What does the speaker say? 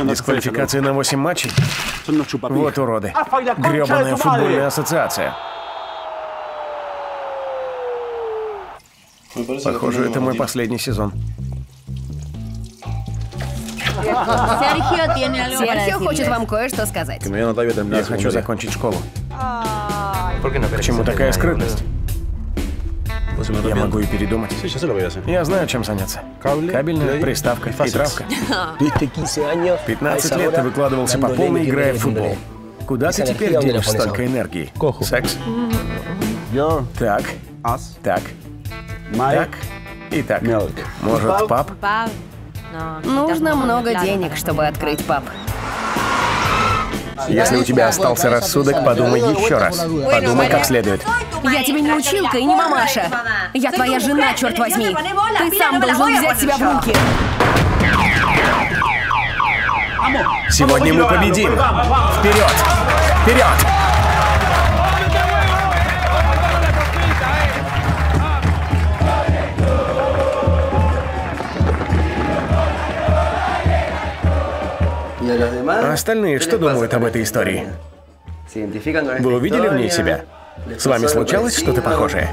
Дисквалификация на 8 матчей? Вот уроды. Гребаная футбольная ассоциация. Похоже, это мой последний сезон. Серхио хочет вам кое-что сказать. Я хочу закончить школу. Почему такая скрытность? Я могу и передумать. Я знаю, чем заняться. Кабельная приставка и травка. 15 лет ты выкладывался по полной, играя в футбол. Куда ты теперь денешь столько энергии? Секс? Так. Так. Так. И так. Может, паб? Нужно много денег, чтобы открыть паб. Если у тебя остался рассудок, подумай еще раз. Подумай как следует. Я тебе не училка и не мамаша. Я твоя жена, черт возьми. Ты сам должен взять себя в руки. Сегодня мы победим. Вперед! Вперед! А остальные что думают об этой истории? Вы увидели в ней себя? С вами случалось что-то похожее?